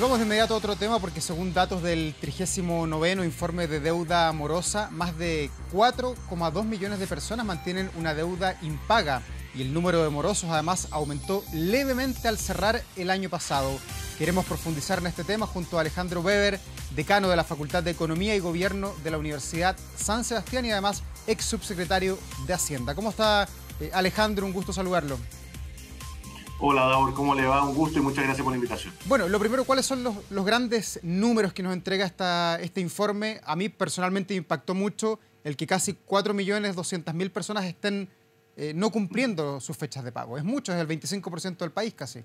Y vamos de inmediato a otro tema porque según datos del 39º informe de deuda morosa, más de 4,2 millones de personas mantienen una deuda impaga y el número de morosos además aumentó levemente al cerrar el año pasado. Queremos profundizar en este tema junto a Alejandro Weber, decano de la Facultad de Economía y Gobierno de la Universidad San Sebastián y además ex subsecretario de Hacienda. ¿Cómo está, Alejandro? Un gusto saludarlo. Hola, Davor, ¿cómo le va? Un gusto y muchas gracias por la invitación. Bueno, lo primero, ¿cuáles son los grandes números que nos entrega este informe? A mí personalmente impactó mucho el que casi 4.200.000 personas estén no cumpliendo sus fechas de pago. Es mucho, es el 25% del país casi.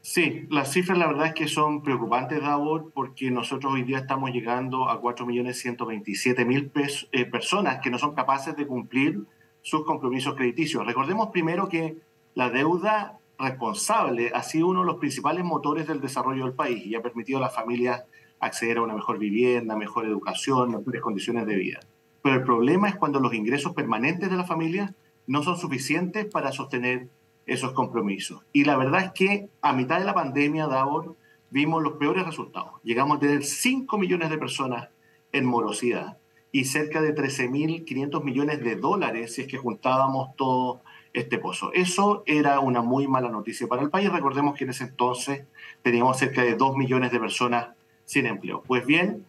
Sí, las cifras la verdad es que son preocupantes, Davor, porque nosotros hoy día estamos llegando a 4.127.000 personas que no son capaces de cumplir sus compromisos crediticios. Recordemos primero que la deuda responsable ha sido uno de los principales motores del desarrollo del país y ha permitido a las familias acceder a una mejor vivienda, mejor educación, mejores condiciones de vida. Pero el problema es cuando los ingresos permanentes de las familias no son suficientes para sostener esos compromisos. Y la verdad es que a mitad de la pandemia, Davor, vimos los peores resultados. Llegamos a tener 5 millones de personas en morosidad y cerca de 13.500 millones de dólares si es que juntábamos todo este pozo. Eso era una muy mala noticia para el país. Recordemos que en ese entonces teníamos cerca de 2 millones de personas sin empleo. Pues bien,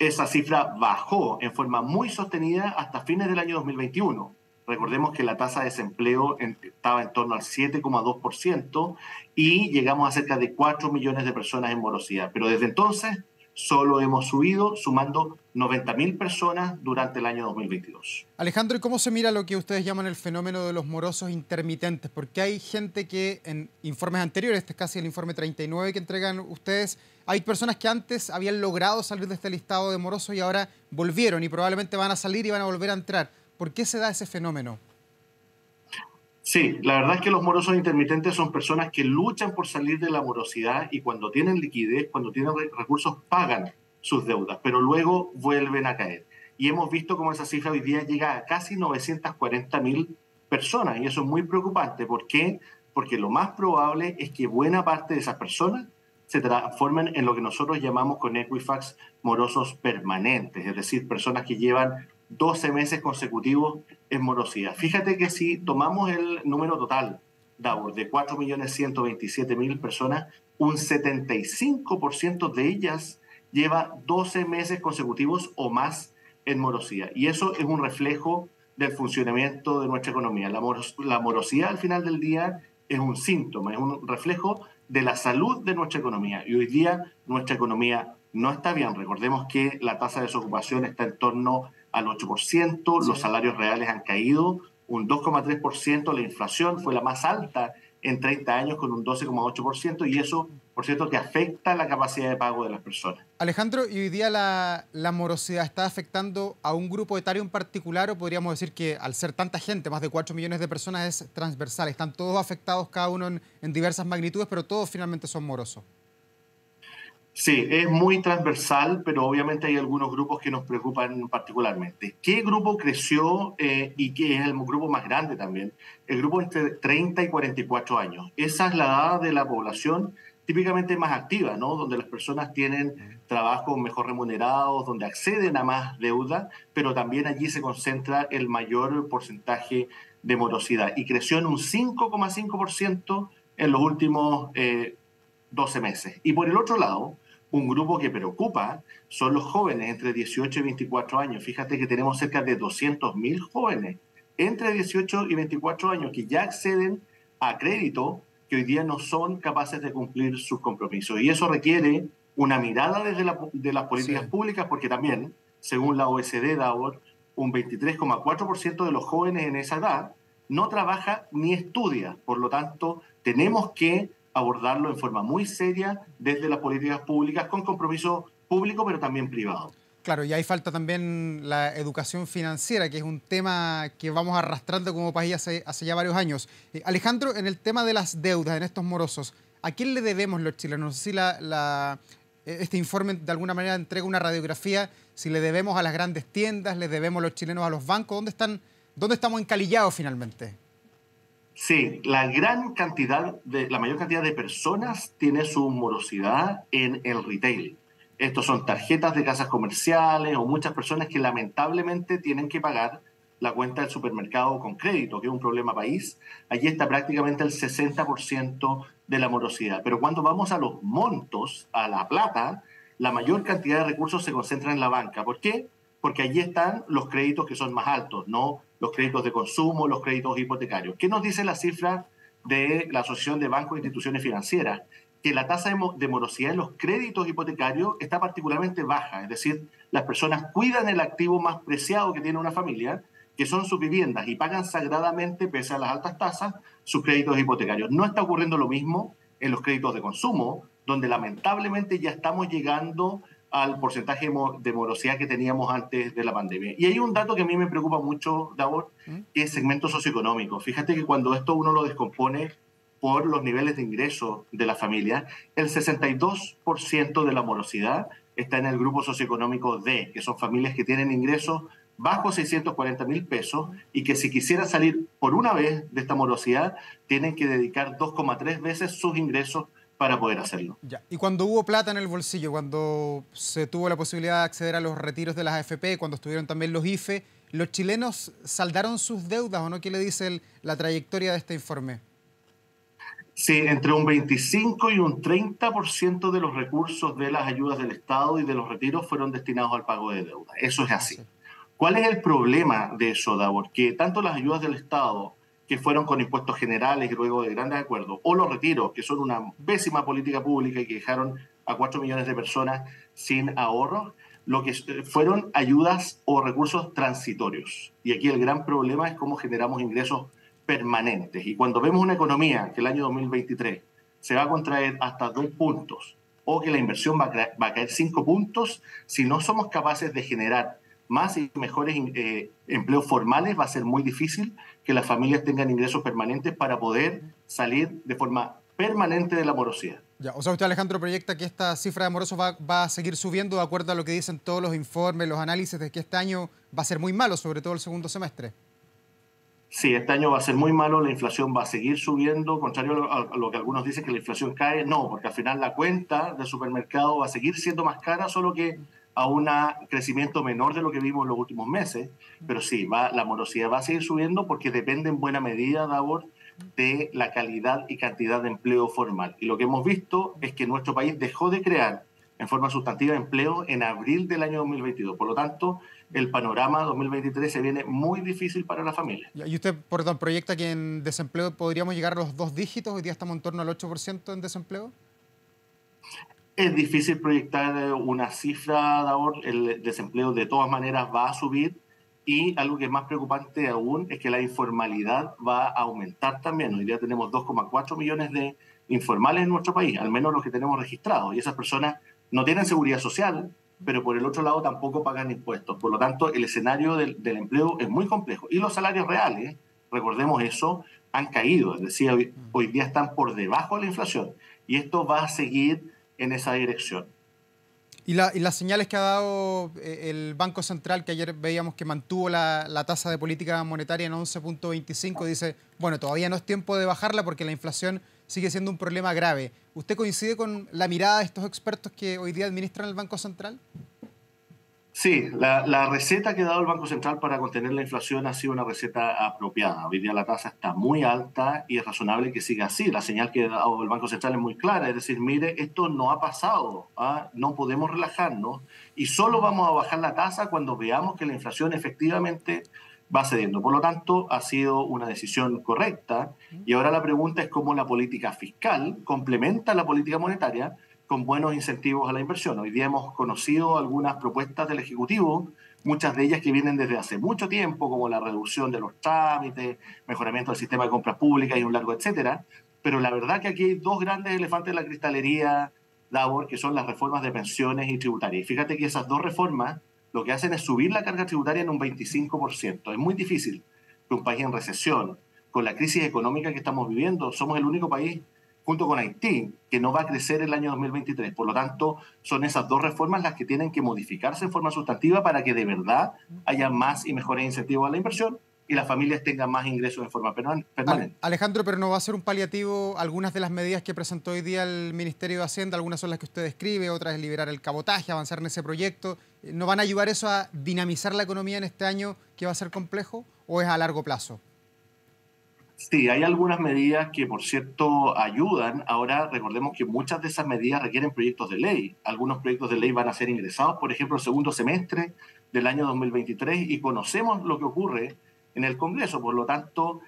esa cifra bajó en forma muy sostenida hasta fines del año 2021. Recordemos que la tasa de desempleo estaba en torno al 7,2% y llegamos a cerca de 4 millones de personas en morosidad. Pero desde entonces solo hemos subido, sumando 90.000 personas durante el año 2022. Alejandro, ¿y cómo se mira lo que ustedes llaman el fenómeno de los morosos intermitentes? Porque hay gente que en informes anteriores, este es casi el informe 39 que entregan ustedes, hay personas que antes habían logrado salir de este listado de morosos y ahora volvieron y probablemente van a salir y van a volver a entrar. ¿Por qué se da ese fenómeno? Sí, la verdad es que los morosos intermitentes son personas que luchan por salir de la morosidad y cuando tienen liquidez, cuando tienen recursos, pagan sus deudas, pero luego vuelven a caer. Y hemos visto cómo esa cifra hoy día llega a casi 940.000 personas y eso es muy preocupante. ¿Por qué? Porque lo más probable es que buena parte de esas personas se transformen en lo que nosotros llamamos con Equifax morosos permanentes, es decir, personas que llevan 12 meses consecutivos en morosidad. Fíjate que si tomamos el número total, Davor, de 4.127.000 personas, un 75% de ellas lleva 12 meses consecutivos o más en morosidad. Y eso es un reflejo del funcionamiento de nuestra economía. La morosidad al final del día es un síntoma, es un reflejo de la salud de nuestra economía. Y hoy día nuestra economía no está bien. Recordemos que la tasa de desocupación está en torno al 8%, los salarios reales han caído un 2,3%, la inflación fue la más alta en 30 años con un 12,8% y eso, por cierto, que afecta la capacidad de pago de las personas. Alejandro, ¿y hoy día la morosidad está afectando a un grupo etario en particular o podríamos decir que al ser tanta gente, más de 4 millones de personas, es transversal? Están todos afectados, cada uno en diversas magnitudes, pero todos finalmente son morosos. Sí, es muy transversal, pero obviamente hay algunos grupos que nos preocupan particularmente. ¿Qué grupo creció y qué es el grupo más grande también? El grupo entre 30 y 44 años. Esa es la edad de la población típicamente más activa, ¿no? Donde las personas tienen trabajos mejor remunerados, donde acceden a más deuda, pero también allí se concentra el mayor porcentaje de morosidad. Y creció en un 5,5% en los últimos 12 meses. Y por el otro lado, un grupo que preocupa son los jóvenes entre 18 y 24 años. Fíjate que tenemos cerca de 200.000 jóvenes entre 18 y 24 años que ya acceden a crédito que hoy día no son capaces de cumplir sus compromisos. Y eso requiere una mirada desde las políticas públicas porque también, según la OECD, Davor, un 23,4% de los jóvenes en esa edad no trabaja ni estudia. Por lo tanto, tenemos que abordarlo en forma muy seria desde las políticas públicas con compromiso público pero también privado. Claro, y ahí falta también la educación financiera, que es un tema que vamos arrastrando como país hace ya varios años. Alejandro, en el tema de las deudas, en estos morosos, ¿a quién le debemos los chilenos? No sé si este informe de alguna manera entrega una radiografía, si le debemos a las grandes tiendas, le debemos los chilenos a los bancos, ¿dónde estamos encalillados finalmente? Sí, la mayor cantidad de personas tiene su morosidad en el retail. Estos son tarjetas de casas comerciales o muchas personas que lamentablemente tienen que pagar la cuenta del supermercado con crédito, que es un problema país. Allí está prácticamente el 60% de la morosidad. Pero cuando vamos a los montos, a la plata, la mayor cantidad de recursos se concentra en la banca. ¿Por qué? Porque allí están los créditos que son más altos, ¿no? Los créditos de consumo, los créditos hipotecarios. ¿Qué nos dice la cifra de la Asociación de Bancos e Instituciones Financieras? Que la tasa de morosidad en los créditos hipotecarios está particularmente baja, es decir, las personas cuidan el activo más preciado que tiene una familia, que son sus viviendas, y pagan sagradamente, pese a las altas tasas, sus créditos hipotecarios. No está ocurriendo lo mismo en los créditos de consumo, donde lamentablemente ya estamos llegando al porcentaje de morosidad que teníamos antes de la pandemia. Y hay un dato que a mí me preocupa mucho, Davor, que es segmento socioeconómico. Fíjate que cuando esto uno lo descompone por los niveles de ingreso de la familia, el 62% de la morosidad está en el grupo socioeconómico D, que son familias que tienen ingresos bajo 640 mil pesos y que si quisieran salir por una vez de esta morosidad, tienen que dedicar 2,3 veces sus ingresos para poder hacerlo. Ya. Y cuando hubo plata en el bolsillo, cuando se tuvo la posibilidad de acceder a los retiros de las AFP, cuando estuvieron también los IFE, ¿los chilenos saldaron sus deudas o no? ¿Qué le dice la trayectoria de este informe? Sí, entre un 25 y un 30% de los recursos de las ayudas del Estado y de los retiros fueron destinados al pago de deuda. Eso es así. Sí. ¿Cuál es el problema de eso, Davor? Que tanto las ayudas del Estado, que fueron con impuestos generales y luego de grandes acuerdos, o los retiros, que son una pésima política pública y que dejaron a 4 millones de personas sin ahorros, lo que fueron ayudas o recursos transitorios. Y aquí el gran problema es cómo generamos ingresos permanentes. Y cuando vemos una economía que el año 2023 se va a contraer hasta 2 puntos, o que la inversión va a caer 5 puntos, si no somos capaces de generar más y mejores empleos formales, va a ser muy difícil que las familias tengan ingresos permanentes para poder salir de forma permanente de la morosidad. Ya, o sea, usted, Alejandro, proyecta que esta cifra de morosos va a seguir subiendo de acuerdo a lo que dicen todos los informes, los análisis de que este año va a ser muy malo, sobre todo el segundo semestre. Sí, este año va a ser muy malo, la inflación va a seguir subiendo, contrario a lo que algunos dicen que la inflación cae, no, porque al final la cuenta del supermercado va a seguir siendo más cara, solo que a un crecimiento menor de lo que vimos en los últimos meses, pero sí, la morosidad va a seguir subiendo porque depende en buena medida, Davor, de la calidad y cantidad de empleo formal. Y lo que hemos visto es que nuestro país dejó de crear en forma sustantiva empleo en abril del año 2022. Por lo tanto, el panorama 2023 se viene muy difícil para la familia. Y usted, perdón, proyecta que en desempleo podríamos llegar a los 2 dígitos, hoy día estamos en torno al 8% en desempleo. Es difícil proyectar una cifra, Davor, el desempleo de todas maneras va a subir y algo que es más preocupante aún es que la informalidad va a aumentar también. Hoy día tenemos 2,4 millones de informales en nuestro país, al menos los que tenemos registrados, y esas personas no tienen seguridad social, pero por el otro lado tampoco pagan impuestos. Por lo tanto, el escenario del empleo es muy complejo y los salarios reales, recordemos eso, han caído, es decir, hoy día están por debajo de la inflación y esto va a seguir en esa dirección. ¿Y las señales que ha dado el Banco Central, que ayer veíamos que mantuvo la tasa de política monetaria en 11.25, dice, bueno, todavía no es tiempo de bajarla porque la inflación sigue siendo un problema grave? ¿Usted coincide con la mirada de estos expertos que hoy día administran el Banco Central? Sí, la receta que ha dado el Banco Central para contener la inflación ha sido una receta apropiada. Hoy día la tasa está muy alta y es razonable que siga así. La señal que ha dado el Banco Central es muy clara, es decir, mire, esto no ha pasado, ¿ah? No podemos relajarnos y solo vamos a bajar la tasa cuando veamos que la inflación efectivamente va cediendo. Por lo tanto, ha sido una decisión correcta y ahora la pregunta es cómo la política fiscal complementa la política monetaria con buenos incentivos a la inversión. Hoy día hemos conocido algunas propuestas del Ejecutivo, muchas de ellas que vienen desde hace mucho tiempo, como la reducción de los trámites, mejoramiento del sistema de compras públicas y un largo etcétera, pero la verdad que aquí hay 2 grandes elefantes de la cristalería, Davor, que son las reformas de pensiones y tributarias. Y fíjate que esas 2 reformas lo que hacen es subir la carga tributaria en un 25%. Es muy difícil que un país en recesión, con la crisis económica que estamos viviendo, somos el único país junto con Haití, que no va a crecer el año 2023. Por lo tanto, son esas 2 reformas las que tienen que modificarse en forma sustantiva para que de verdad haya más y mejores incentivos a la inversión y las familias tengan más ingresos de forma permanente. Alejandro, pero ¿no va a ser un paliativo algunas de las medidas que presentó hoy día el Ministerio de Hacienda? Algunas son las que usted describe, otras es liberar el cabotaje, avanzar en ese proyecto. ¿No van a ayudar eso a dinamizar la economía en este año que va a ser complejo, o es a largo plazo? Sí, hay algunas medidas que, por cierto, ayudan. Ahora, recordemos que muchas de esas medidas requieren proyectos de ley. Algunos proyectos de ley van a ser ingresados, por ejemplo, el segundo semestre del año 2023, y conocemos lo que ocurre en el Congreso. Por lo tanto,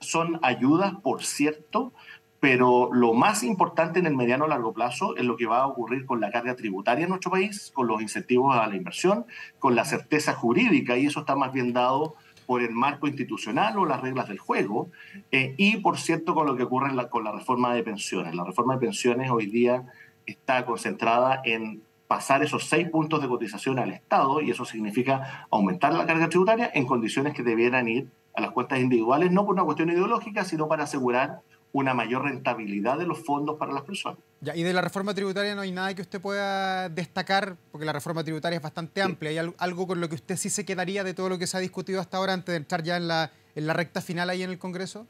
son ayudas, por cierto, pero lo más importante en el mediano o largo plazo es lo que va a ocurrir con la carga tributaria en nuestro país, con los incentivos a la inversión, con la certeza jurídica, y eso está más bien dado por el marco institucional o las reglas del juego, y por cierto con lo que ocurre con la reforma de pensiones. La reforma de pensiones hoy día está concentrada en pasar esos 6 puntos de cotización al Estado, y eso significa aumentar la carga tributaria en condiciones que debieran ir a las cuentas individuales, no por una cuestión ideológica, sino para asegurar una mayor rentabilidad de los fondos para las personas. Ya, y de la reforma tributaria no hay nada que usted pueda destacar, porque la reforma tributaria es bastante amplia. ¿Hay algo con lo que usted sí se quedaría de todo lo que se ha discutido hasta ahora antes de entrar ya en la recta final ahí en el Congreso?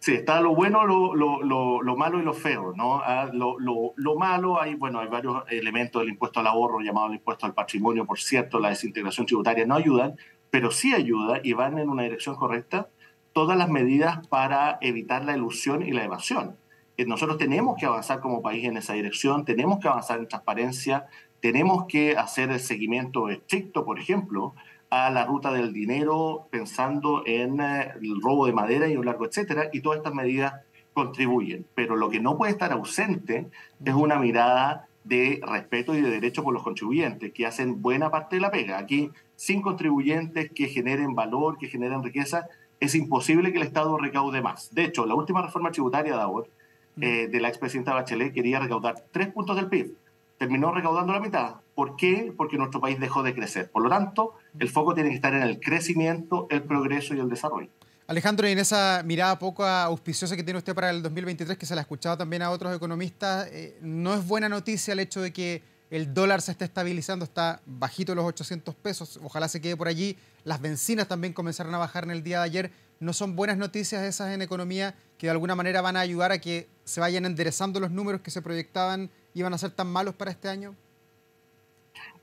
Sí, está lo bueno, lo malo y lo feo, ¿no? Lo malo, hay varios elementos del impuesto al ahorro, llamado el impuesto al patrimonio, por cierto, la desintegración tributaria no ayudan, pero sí ayuda y van en una dirección correcta todas las medidas para evitar la elusión y la evasión. Nosotros tenemos que avanzar como país en esa dirección, tenemos que avanzar en transparencia, tenemos que hacer el seguimiento estricto, por ejemplo, a la ruta del dinero, pensando en el robo de madera y un largo etcétera, y todas estas medidas contribuyen. Pero lo que no puede estar ausente es una mirada de respeto y de derecho por los contribuyentes, que hacen buena parte de la pega. Aquí, sin contribuyentes que generen valor, que generen riqueza, es imposible que el Estado recaude más. De hecho, la última reforma tributaria de ahora, de la expresidenta Bachelet, quería recaudar 3 puntos del PIB. Terminó recaudando la mitad. ¿Por qué? Porque nuestro país dejó de crecer. Por lo tanto, el foco tiene que estar en el crecimiento, el progreso y el desarrollo. Alejandro, y en esa mirada poco auspiciosa que tiene usted para el 2023, que se la ha escuchado también a otros economistas, ¿no es buena noticia el hecho de que el dólar se está estabilizando, está bajito los 800 pesos, ojalá se quede por allí? Las bencinas también comenzaron a bajar en el día de ayer. ¿No son buenas noticias esas en economía que de alguna manera van a ayudar a que se vayan enderezando los números que se proyectaban iban a ser tan malos para este año?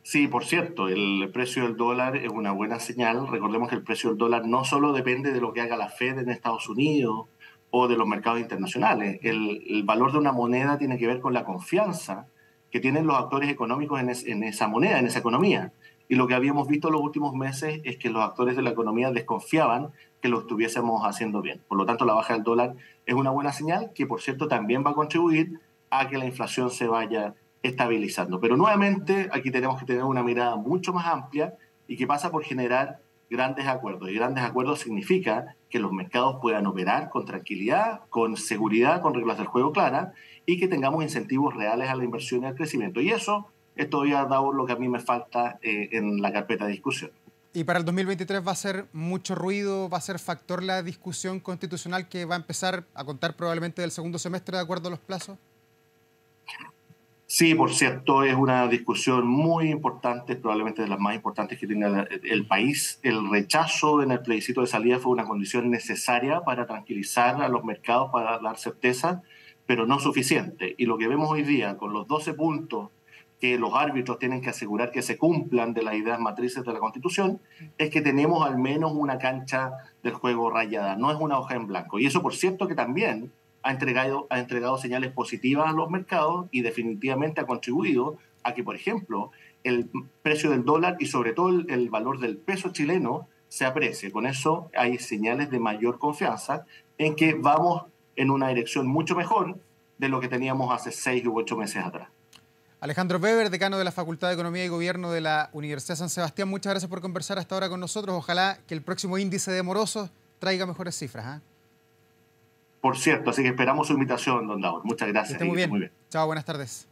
Sí, por cierto, el precio del dólar es una buena señal. Recordemos que el precio del dólar no solo depende de lo que haga la Fed en Estados Unidos o de los mercados internacionales. El valor de una moneda tiene que ver con la confianza que tienen los actores económicos en esa moneda, en esa economía. Y lo que habíamos visto en los últimos meses es que los actores de la economía desconfiaban que lo estuviésemos haciendo bien. Por lo tanto, la baja del dólar es una buena señal que, por cierto, también va a contribuir a que la inflación se vaya estabilizando. Pero nuevamente aquí tenemos que tener una mirada mucho más amplia y que pasa por generar grandes acuerdos. Y grandes acuerdos significa que los mercados puedan operar con tranquilidad, con seguridad, con reglas del juego claras, y que tengamos incentivos reales a la inversión y al crecimiento. Y eso es todavía lo que a mí me falta en la carpeta de discusión. Y para el 2023 va a ser mucho ruido, va a ser factor la discusión constitucional que va a empezar a contar probablemente del segundo semestre de acuerdo a los plazos. Sí, por cierto, es una discusión muy importante, probablemente de las más importantes que tiene el país. El rechazo en el plebiscito de salida fue una condición necesaria para tranquilizar a los mercados, para dar certeza, pero no suficiente. Y lo que vemos hoy día con los 12 puntos que los árbitros tienen que asegurar que se cumplan de las ideas matrices de la Constitución, es que tenemos al menos una cancha del juego rayada, no es una hoja en blanco. Y eso, por cierto, que también ha entregado señales positivas a los mercados y definitivamente ha contribuido a que, por ejemplo, el precio del dólar y sobre todo el valor del peso chileno se aprecie. Con eso hay señales de mayor confianza en que vamos en una dirección mucho mejor de lo que teníamos hace 6 u 8 meses atrás. Alejandro Weber, decano de la Facultad de Economía y Gobierno de la Universidad San Sebastián, muchas gracias por conversar hasta ahora con nosotros. Ojalá que el próximo índice de morosos traiga mejores cifras, ¿eh? Por cierto, así que esperamos su invitación, don Davor. Muchas gracias. Muy bien. Chao, buenas tardes.